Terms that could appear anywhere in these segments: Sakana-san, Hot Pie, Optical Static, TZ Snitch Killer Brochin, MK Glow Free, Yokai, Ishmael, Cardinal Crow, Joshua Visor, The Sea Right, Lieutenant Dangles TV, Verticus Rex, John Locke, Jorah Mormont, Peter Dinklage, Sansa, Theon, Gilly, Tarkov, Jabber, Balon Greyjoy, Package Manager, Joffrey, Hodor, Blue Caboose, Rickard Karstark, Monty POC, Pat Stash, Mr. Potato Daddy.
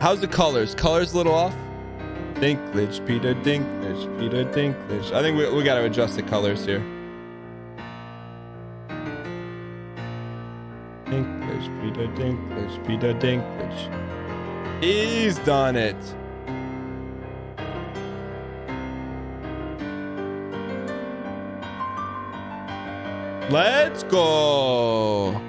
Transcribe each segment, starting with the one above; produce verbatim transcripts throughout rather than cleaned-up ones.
How's the colors? Colors a little off? Dinklage, Peter Dinklage, Peter Dinklage. I think we, we got to adjust the colors here. Dinklage, Peter Dinklage, Peter Dinklage. He's done it. Let's go.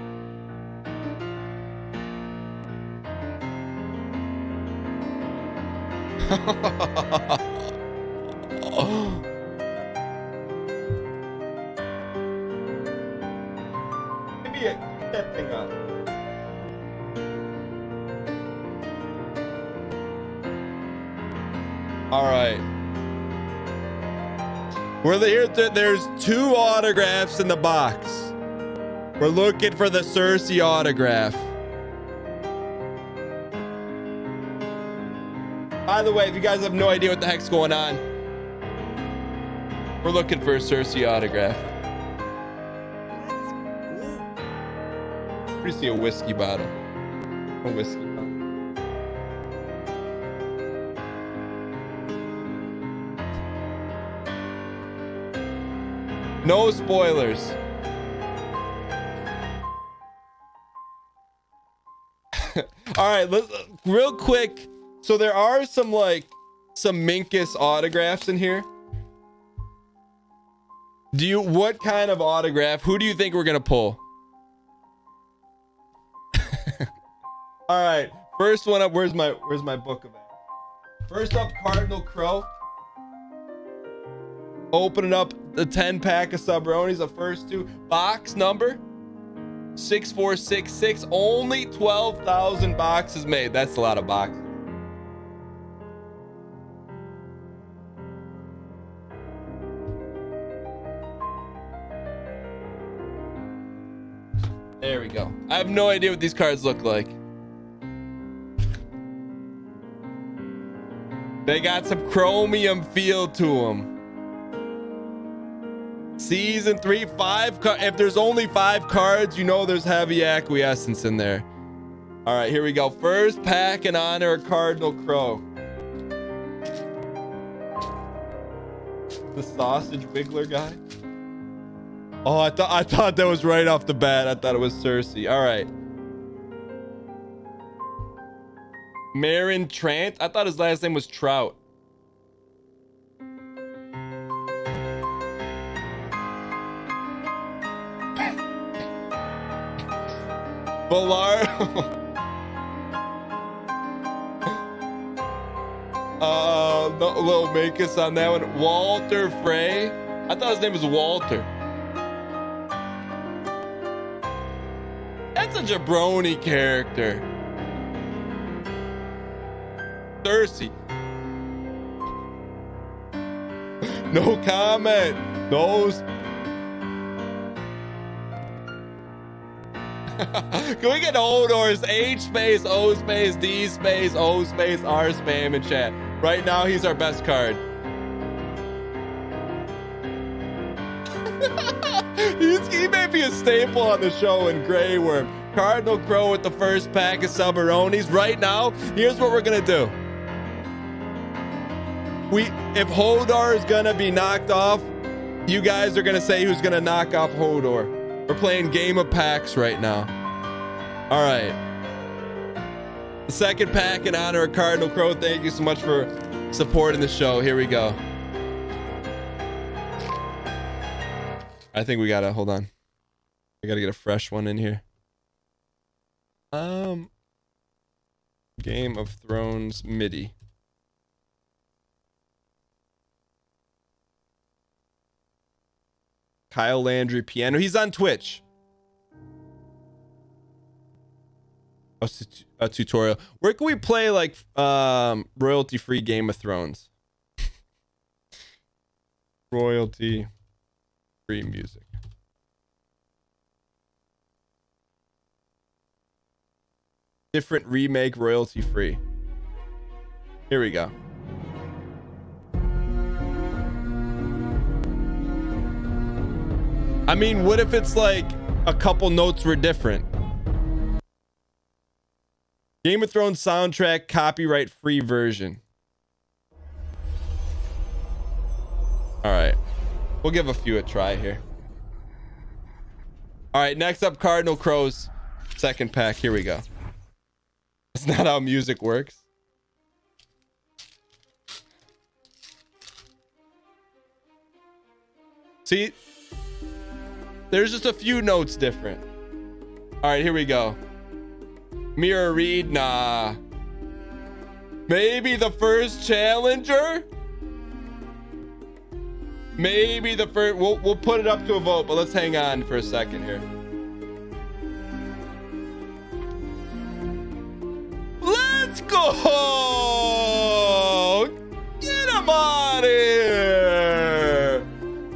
Oh. Maybe I keep that thing up. All right. We're here. Th there's two autographs in the box. We're looking for the Cersei autograph. By the way, if you guys have no idea what the heck's going on, we're looking for a Cersei autograph. I see a whiskey bottle. A whiskey bottle. No spoilers. All right, let's real quick. So there are some like some Minkus autographs in here. Do you what kind of autograph? Who do you think we're gonna pull? All right, first one up. Where's my where's my book about? First up, Cardinal Crow. Opening up the ten pack of Subronis. The first two box number six four six six. Only twelve thousand boxes made. That's a lot of boxes. There we go. I have no idea what these cards look like. They got some chromium feel to them. Season three, five. If there's only five cards, you know there's heavy acquiescence in there. All right, here we go. First pack in honor of Cardinal Crow. The sausage wiggler guy. Oh, I thought I thought that was right off the bat. I thought it was Cersei. All right. Meryn Trant. I thought his last name was Trout. Ballar. uh, no, little Minkus on that one. Walter Frey. I thought his name was Walter. That's a jabroni character. Cersei. No comment. No. Can we get Hodor's H space, O space, D space, O space, R spam in chat? Right now, he's our best card. He's, he may be a staple on the show in Grey Worm. Cardinal Crow with the first pack of Sub-Aronis. Right now, here's what we're gonna do. We, if Hodor is gonna be knocked off, you guys are gonna say who's gonna knock off Hodor. We're playing game of packs right now. All right. The second pack in honor of Cardinal Crow. Thank you so much for supporting the show. Here we go. I think we gotta hold on. We gotta get a fresh one in here. Um, Game of Thrones MIDI. Kyle Landry piano. He's on Twitch. A, a tutorial. Where can we play like um royalty free Game of Thrones? Royalty. Free music. Different remake, royalty free. Here we go. I mean, what if it's like a couple notes were different? Game of Thrones soundtrack, copyright free version. All right, we'll give a few a try here. All right, next up, Cardinal Crow's second pack. Here we go. That's not how music works. See, there's just a few notes different. All right, here we go. Mirror read, nah. Maybe the first challenger? Maybe the first, we'll, we'll put it up to a vote, but let's hang on for a second here. Let's go! Get him out of here!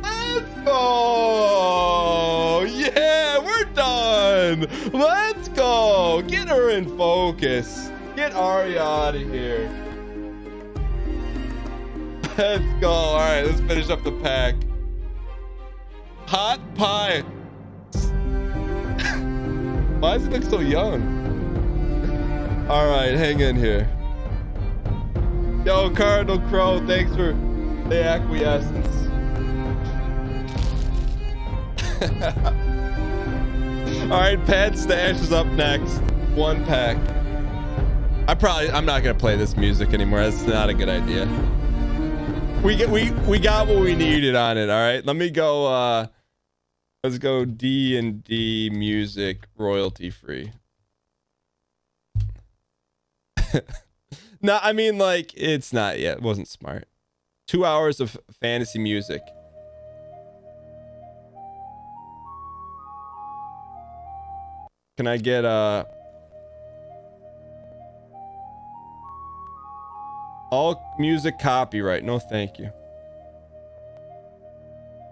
Let's go! Yeah, we're done! Let's go! Get her in focus. Get Arya out of here. Let's go. All right, let's finish up the pack. Hot Pie. Why does it look so young? All right, hang in here. Yo, Cardinal Crow, thanks for the acquiescence. All right, Pat Stash is up next. One pack. I probably, I'm not going to play this music anymore. That's not a good idea. We get we we got what we needed on it. All right, let me go. Uh, let's go D and D music royalty free. No, I mean like it's not yet. It wasn't smart. Two hours of fantasy music. Can I get uh? All music copyright. No, thank you.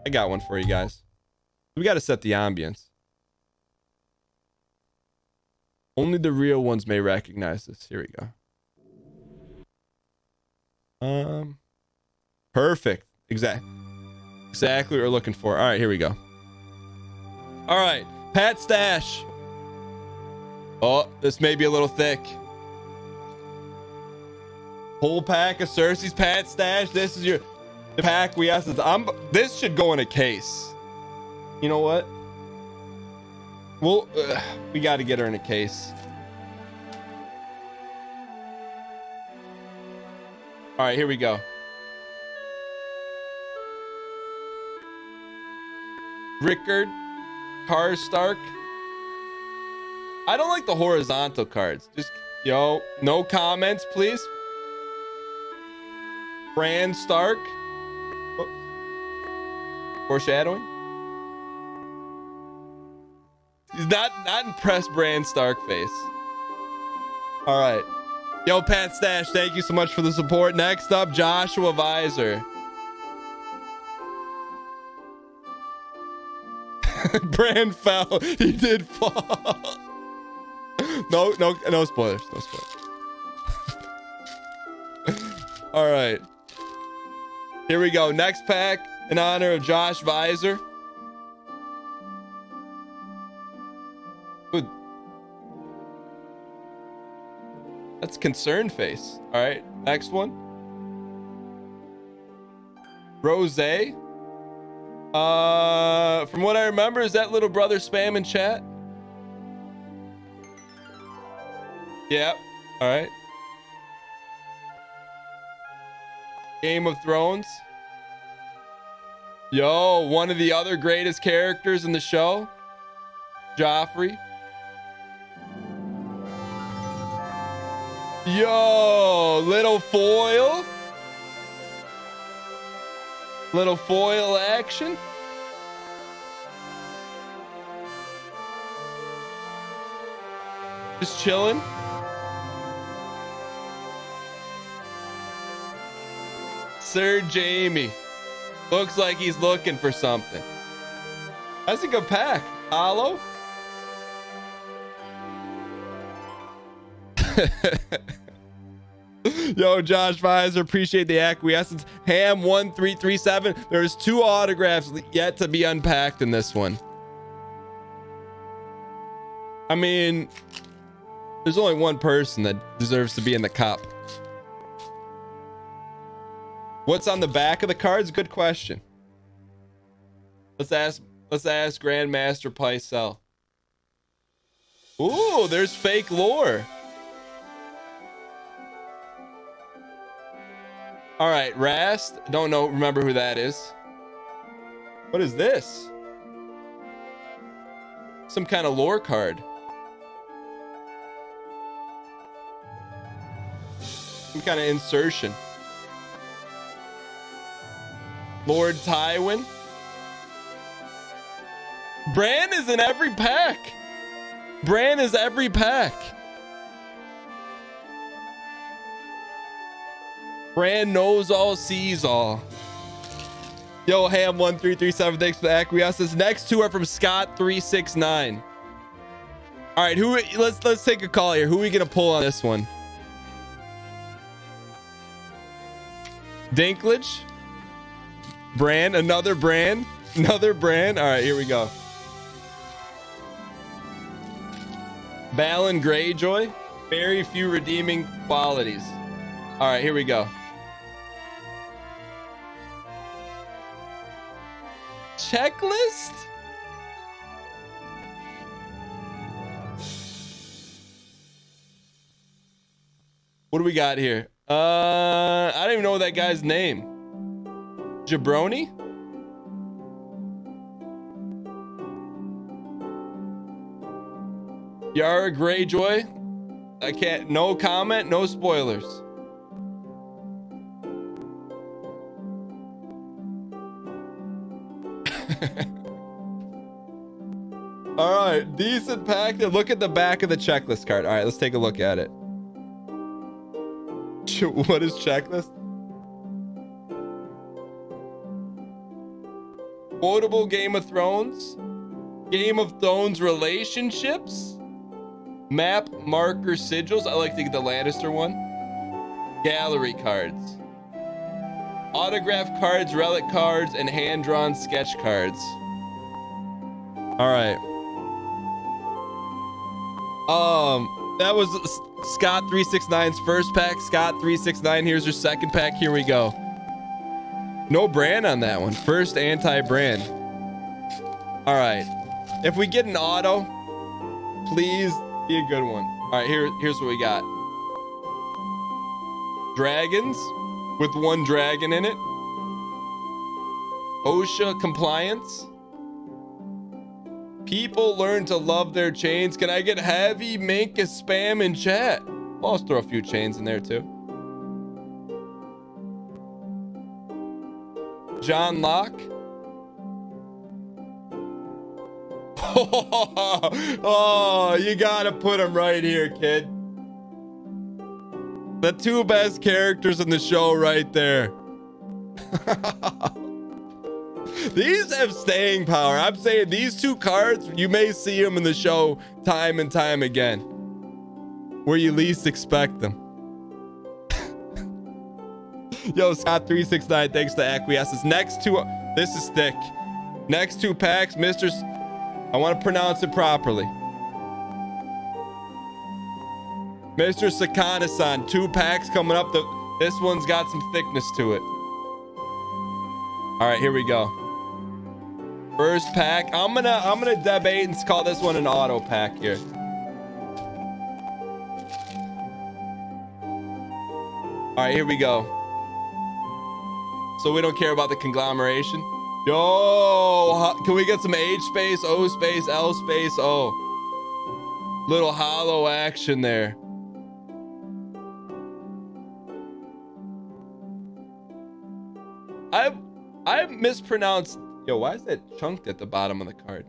I got one for you guys. We got to set the ambience. Only the real ones may recognize this. Here we go. Um, perfect. Exact. Exactly what we're looking for. All right, here we go. All right, Pat Stash. Oh, this may be a little thick. Whole pack of Cersei's Pat Stash. This is your the pack we asked. I'm this should go in a case. You know what? Well, uh, we got to get her in a case. All right, here we go. Rickard Karstark. I don't like the horizontal cards. Just yo, no comments, please. Bran Stark. Oops. Foreshadowing. He's not not impressed. Bran Stark face. All right. Yo, Pat Stash, thank you so much for the support. Next up, Joshua Visor. Bran fell. He did fall. No, no, no spoilers. No spoilers. All right. Here we go. Next pack in honor of Josh Visor. Ooh. That's concerned face. All right. Next one. Rose. Uh, from what I remember, is that little brother spam in chat? Yeah. All right. Game of Thrones. Yo, one of the other greatest characters in the show, Joffrey. Yo, little foil. Little foil action. Just chilling. Sir Jamie looks like he's looking for something. That's a good pack. Hollow. Yo, Josh Visor, appreciate the acquiescence. Ham one three three seven. There's two autographs yet to be unpacked in this one. I mean, There's only one person that deserves to be in the cup. What's on the back of the cards? Good question. Let's ask let's ask Grandmaster Pycelle. Ooh, there's fake lore. All right, Rast. Don't know remember who that is. What is this? Some kind of lore card. Some kind of insertion. Lord Tywin. Bran is in every pack. Bran is every pack. Bran knows all, sees all. Yo, Ham one three three seven, thanks for the acquiescence. Next two are from Scott three six nine. All right, who? Let's let's take a call here. Who are we gonna pull on this one? Dinklage, Bran, another Bran, another Bran. All right, here we go. Balon Greyjoy, very few redeeming qualities. All right, here we go. Checklist? What do we got here? Uh, I don't even know that guy's name. Jabroni? Yara Greyjoy? I can't, no comment, no spoilers. All right, decent pack. Look at the back of the checklist card. All right, let's take a look at it. What is checklist? Quotable Game of Thrones, Game of Thrones relationships, map marker sigils. I like to get the Lannister one. Gallery cards. Autograph cards, relic cards, and hand-drawn sketch cards. All right. Um, that was Scott three six nine's first pack. Scott three six nine, here's your second pack. Here we go. No brand on that one. First anti-brand. All right. If we get an auto, please be a good one. All right, here, here's what we got. Dragons. With one dragon in it. OSHA compliance. People learn to love their chains. Can I get heavy mink a spam in chat? I'll throw a few chains in there too. John Locke. Oh, you gotta put him right here, kid. The two best characters in the show right there. These have staying power. I'm saying these two cards, you may see them in the show time and time again. Where you least expect them. Yo, Scott three six nine, thanks to acquiescence. Next two, this is thick. Next two packs, Mister S- I want to pronounce it properly. Mister Sakana-san, two packs coming up. The, this one's got some thickness to it. All right, here we go. First pack. I'm gonna I'm gonna debate and call this one an auto pack here. All right, here we go. So we don't care about the conglomeration. Yo, can we get some H space, O space, L space, O? Little hollow action there. I I mispronounced. Yo, why is that chunked at the bottom of the card?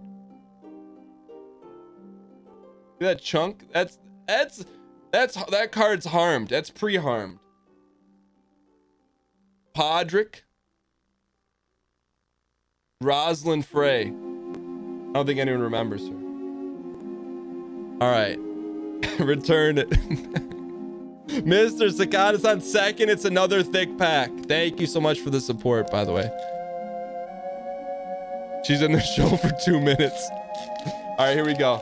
See that chunk? That's that's that's that card's harmed. That's pre-harmed. Podrick. Roslin Frey. I don't think anyone remembers her. All right. Return it. Mister Sakata's on second. It's another thick pack. Thank you so much for the support, by the way. She's in the show for two minutes. All right, here we go.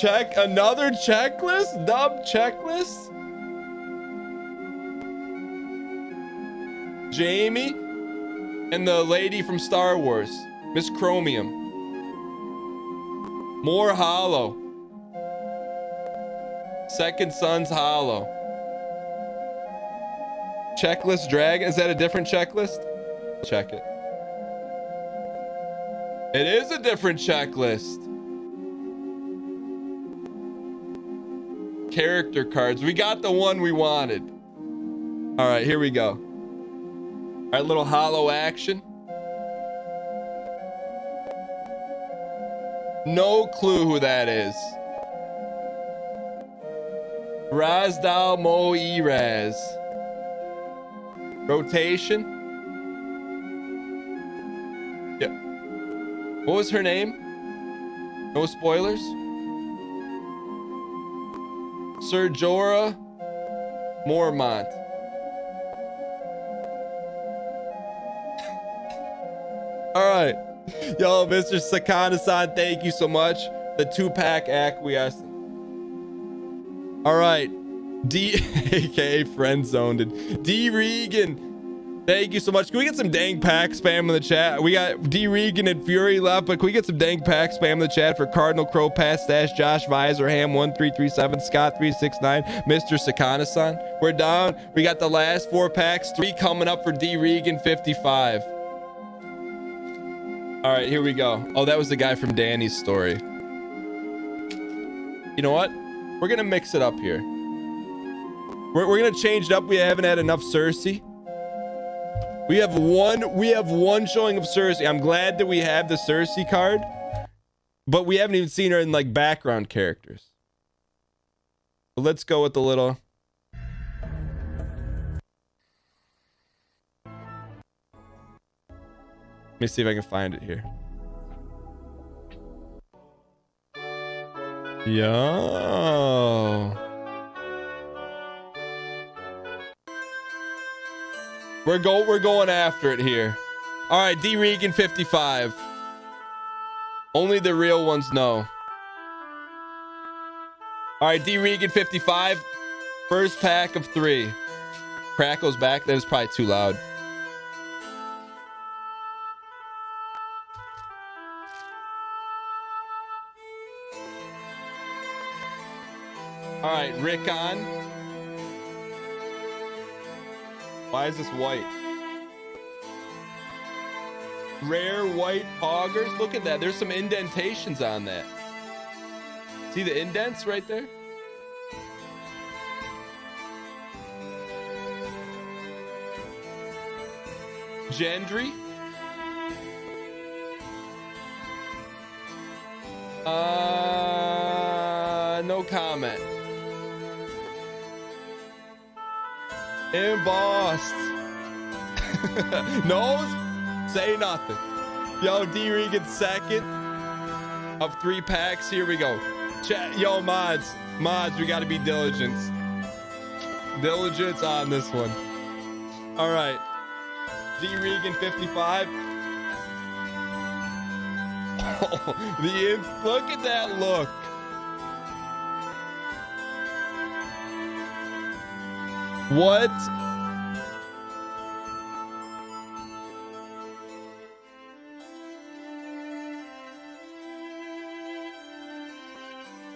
check, another checklist? Dumb checklist? Jamie and the lady from Star Wars, Miss Chromium. More Hollow. Second Son's Hollow. Checklist Dragon. Is that a different checklist? Check it. It is a different checklist. Character cards. We got the one we wanted. All right, here we go. All right, little hollow action. No clue who that is. Razdal Mo'i Raz. Rotation. Yep. What was her name? No spoilers. Sir Jorah Mormont. Alright. Yo, Mister Sakana-san, thank you so much. The two-pack acquiescence. Alright. D aka friend zoned. D Regan. Thank you so much. Can we get some dang pack spam in the chat? We got D Regan and Fury left, but can we get some dang pack spam in the chat for Cardinal Crow, Pat Stash, Josh Visor, Ham one three three seven, Scott three six nine, Mister Sakana-san. We're down. We got the last four packs. Three coming up for D Regan fifty-five. All right, here we go. Oh, that was the guy from Danny's story. You know what? We're going to mix it up here. We're, we're going to change it up. We haven't had enough Cersei. We have one. We have one showing of Cersei. I'm glad that we have the Cersei card, but we haven't even seen her in like background characters. But let's go with the little. Let me see if I can find it here. Yo. We're go we're going after it here. All right, D Regan fifty-five. Only the real ones know. All right, D Regan fifty-five. First pack of three. Crackle's back. That was probably too loud. All right, Rick on. Why is this white? Rare white poggers. Look at that. There's some indentations on that. See the indents right there? Gendry. Uh, no comment. Embossed. Nose, say nothing. Yo, D Regan second of three packs. Here we go. Chat, yo, mods, mods, we gotta be diligent. Diligence on this one. All right, D Regan fifty-five. Oh, the ins. Look at that look. What?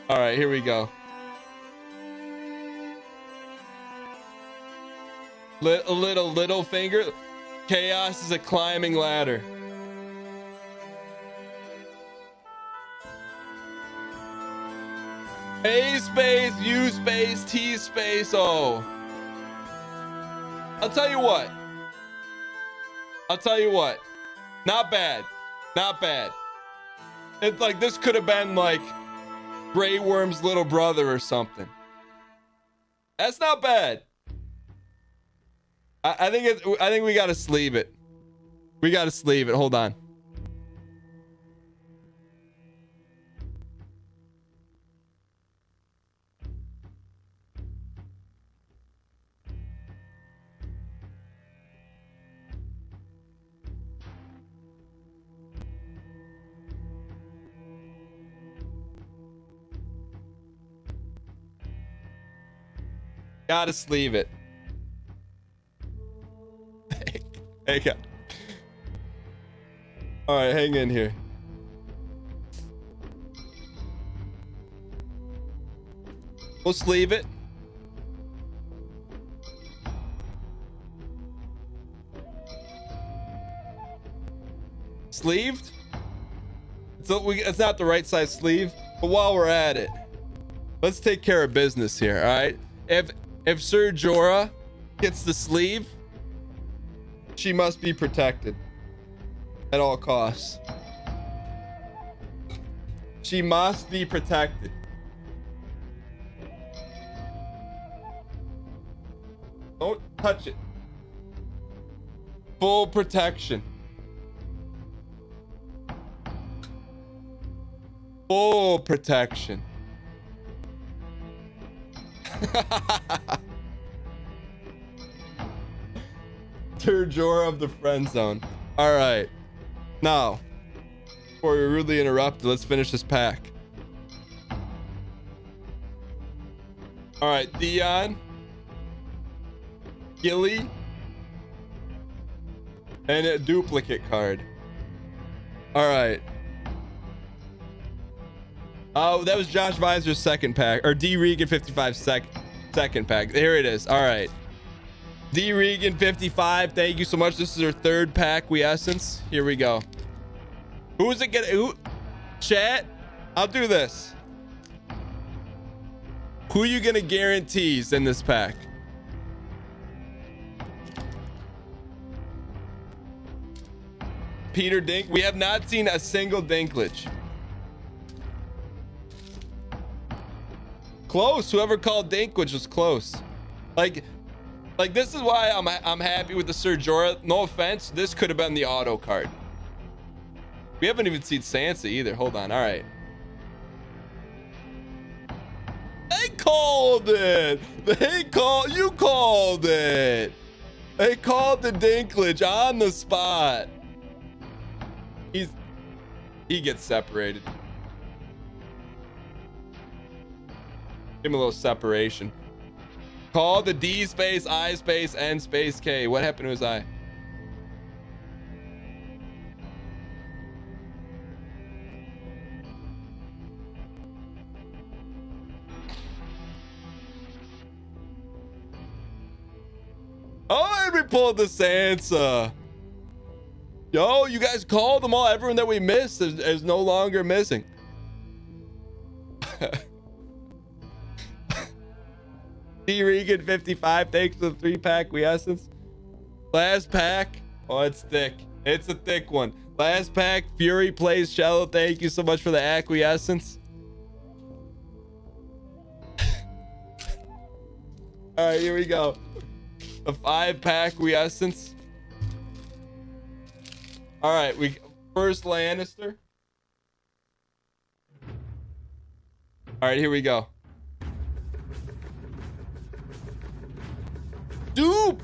All right, here we go. Lit a little little finger. Chaos is a climbing ladder. A space, U space, T space, O. I'll tell you what. I'll tell you what. Not bad. Not bad. It's like this could have been like Grey Worm's little brother or something. That's not bad. I, I think it, I think we gotta sleeve it. We gotta sleeve it. Hold on. Gotta sleeve it. Hey, go. All right, hang in here. We'll sleeve it. Sleeved? So we, it's not the right size sleeve, but while we're at it, let's take care of business here, all right? If if Sir Jorah gets the sleeve, she must be protected at all costs. She must be protected. Don't touch it. Full protection. Full protection. Sir Jorah of the friend zone. All right. Now, before we're rudely interrupted, let's finish this pack. All right, Theon, Gilly, and a duplicate card. All right. Oh, that was Josh Visor's second pack, or D Regan fifty-five sec second pack. Here it is. All right, D Regan fifty-five. Thank you so much. This is her third pack. We essence. Here we go. Who's it gonna? Who? Chat. I'll do this. Who are you gonna guarantees in this pack? Peter Dink. We have not seen a single Dinklage. Close. Whoever called Dinklage was close. Like, like this is why I'm I'm happy with the Sir Jorah. No offense, this could have been the auto card. We haven't even seen Sansa either. Hold on. All right. They called it. They called. You called it. They called the Dinklage on the spot. He's he gets separated. Give him a little separation. Call the D space, I space, N space, K. What happened to his eye? Oh, and we pulled the Sansa. Yo, you guys called them all. Everyone that we missed is, is no longer missing. D Regan fifty-five, thanks for the three pack we essence. Last pack. Oh, it's thick. It's a thick one. Last pack, Fury Plays Cello. Thank you so much for the acquiescence. All right, here we go. A five pack we essence. All right, we first Lannister. All right, here we go. Dupe.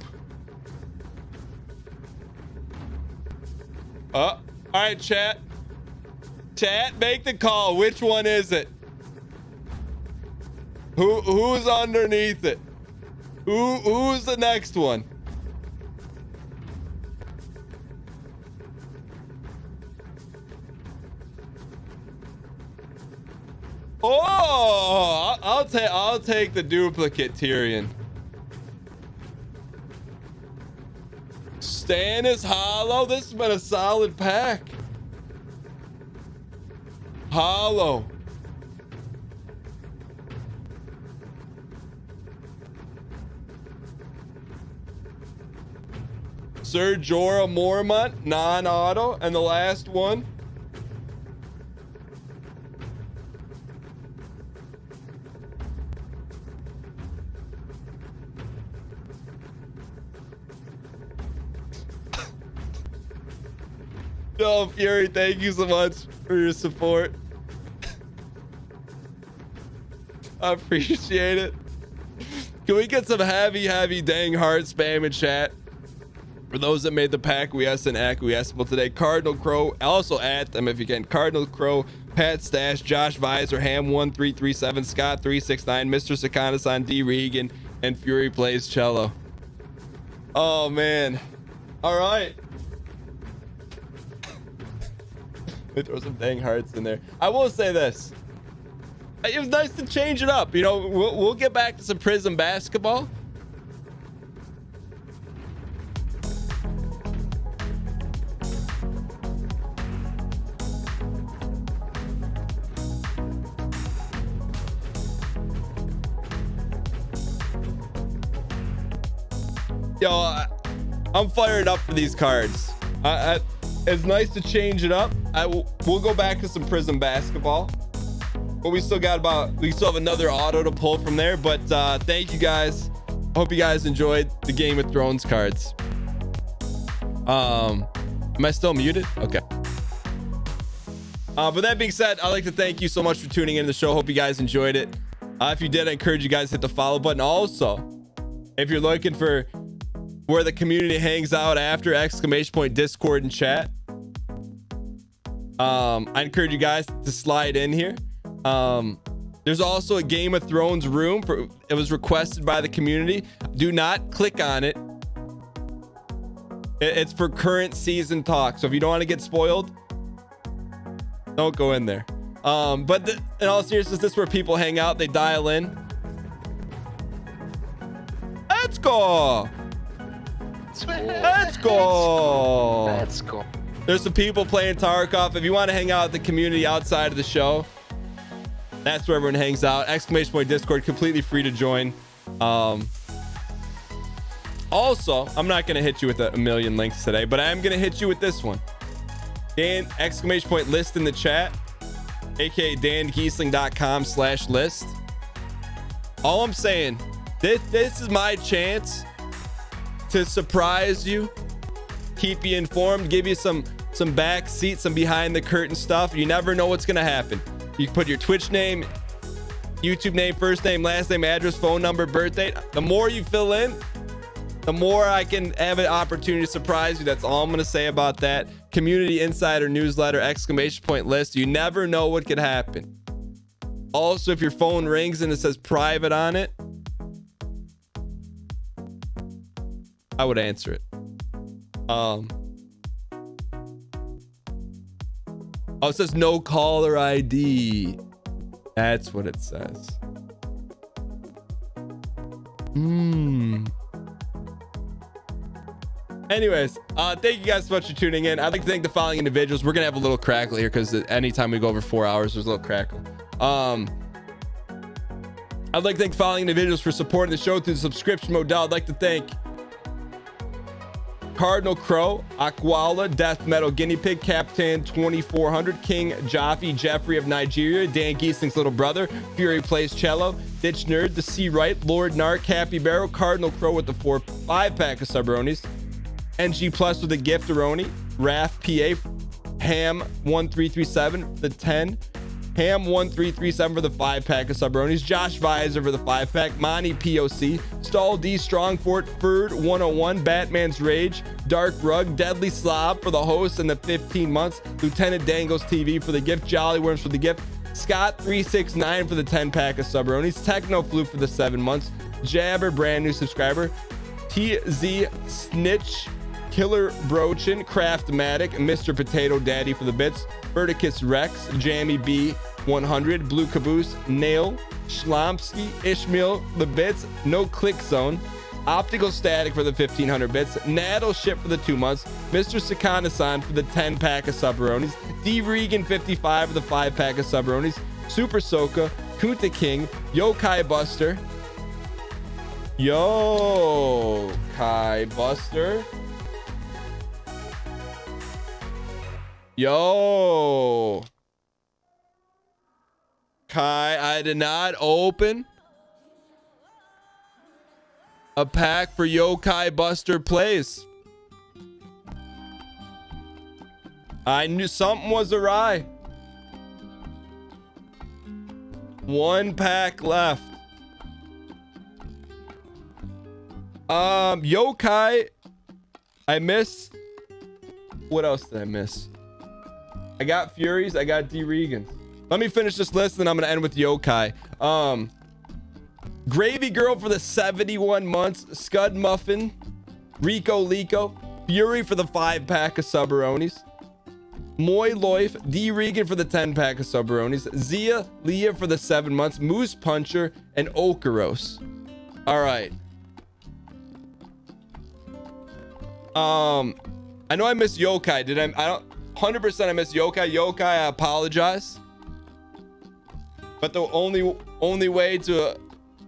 Uh, all right, chat. Chat, make the call. Which one is it? Who who's underneath it? Who who's the next one? Oh, I'll take I'll take the duplicate Tyrion. Stannis Hollow. This has been a solid pack. Hollow. Sir Jorah Mormont, non-auto, and the last one. Yo, Fury, thank you so much for your support. I appreciate it. Can we get some heavy, heavy dang heart spam in chat? For those that made the pack, we asked and acquiesceable today. Cardinal Crow, also at them if you can. Cardinal Crow, Pat Stash, Josh Visor, Ham one three three seven, Scott three six nine, Mister Sakanasan, D Regan, and Fury Plays Cello. Oh man. All right. We throw some dang hearts in there. I will say this. It was nice to change it up. You know, we'll, we'll get back to some Prism basketball. Yo, I, I'm fired up for these cards. I, I, it's nice to change it up. I w we'll go back to some Prism basketball. But we still got about, we still have another auto to pull from there. But uh, thank you guys. I hope you guys enjoyed the Game of Thrones cards. Um, am I still muted? Okay. Uh, but that being said, I'd like to thank you so much for tuning into the show. Hope you guys enjoyed it. Uh, if you did, I encourage you guys to hit the follow button. Also, if you're looking for where the community hangs out after exclamation point Discord and chat, um I encourage you guys to slide in here. Um there's also a Game of Thrones room for, it was requested by the community. Do not click on it. It's for current season talk, so if you don't want to get spoiled, don't go in there. Um but the, in all seriousness, this is where people hang out. They dial in. Let's go. Let's go. Let's go. There's some people playing Tarkov. If you want to hang out with the community outside of the show, that's where everyone hangs out. Exclamation point Discord, completely free to join. Um, also, I'm not going to hit you with a million links today, but I am going to hit you with this one. Dan, exclamation point list in the chat, aka dangeesling.com slash list. All I'm saying, this, this is my chance to surprise you, keep you informed, give you some some back seat, some behind the curtain stuff. You never know what's gonna happen. You put your Twitch name, YouTube name, first name, last name, address, phone number, birthday. The more you fill in, the more I can have an opportunity to surprise you. That's all I'm gonna say about that. Community insider newsletter, exclamation point list. You never know what could happen. Also, if your phone rings and it says private on it, I would answer it. Um, oh, it says no caller I D. That's what it says. Hmm. Anyways, uh, thank you guys so much for tuning in. I'd like to thank the following individuals. We're gonna have a little crackle here because anytime we go over four hours, there's a little crackle. Um. I'd like to thank the following individuals for supporting the show through the subscription model. I'd like to thank Cardinal Crow, Aquala, Death Metal Guinea Pig, Captain twenty-four hundred, King Jaffe, Jeffrey of Nigeria, Dan Geesling's little brother, Fury Plays Cello, Ditch Nerd, The Sea Right, Lord Narc, Happy Barrow, Cardinal Crow with the four five pack of Subronis, N G Plus with the Gift-a-roni, Raf P A, Ham one three three seven for the ten, Ham one three three seven for the five pack of Subronis, Josh Visor for the five pack, Monty P O C, Stall D Strongfort, Ferd one oh one, Batman's Rage, Dark Rug, Deadly Slob for the host and the fifteen months, Lieutenant Dangles T V for the gift, Jolly Worms for the gift, Scott three six nine for the ten pack of Subronis, Techno Flu for the seven months, Jabber brand new subscriber, T Z Snitch, Killer Brochin, Craftmatic, Mister Potato Daddy for the bits, Verticus Rex, Jammy B one hundred, Blue Caboose, Nail, Shlomsky, Ishmael the bits, No Click Zone, Optical Static for the fifteen hundred bits, Naddle Ship for the two months, Mister Sakana-san for the ten pack of Subronis, D Regan fifty-five for the five pack of Subronis, Super Soka, Kunta King, Yokai Buster, Yokai Buster, Yo Kai, I did not open a pack for Yokai Buster Plays. I knew something was awry. One pack left. Um, Yokai, I missed. What else did I miss? I got Furies, I got D Regans. Let me finish this list, then I'm gonna end with Yokai. Um, Gravy Girl for the seventy-one months. Scud Muffin. Rico Lico. Fury for the five pack of Subaronis. Moy Loif. D Regan for the ten pack of Subaronis. Zia Leah for the seven months. Moose Puncher and Okaros. All right. Um, I know I missed Yokai. Did I? I don't. one hundred percent I missed Yokai. Yokai, I apologize. But the only only way to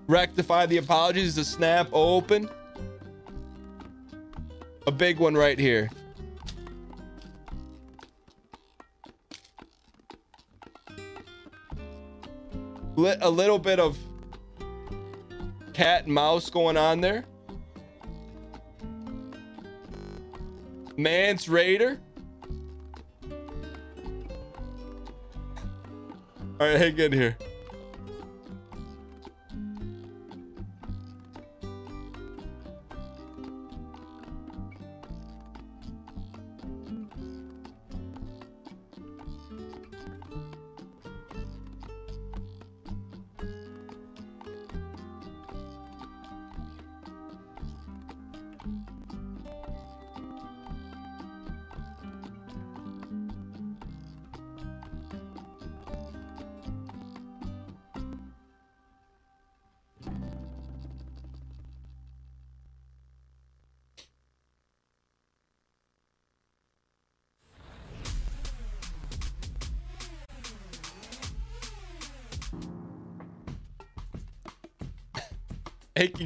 rectify the apologies is to snap open a big one right here. Lit a little bit of cat and mouse going on there. Mance Raider. All right, hang in here.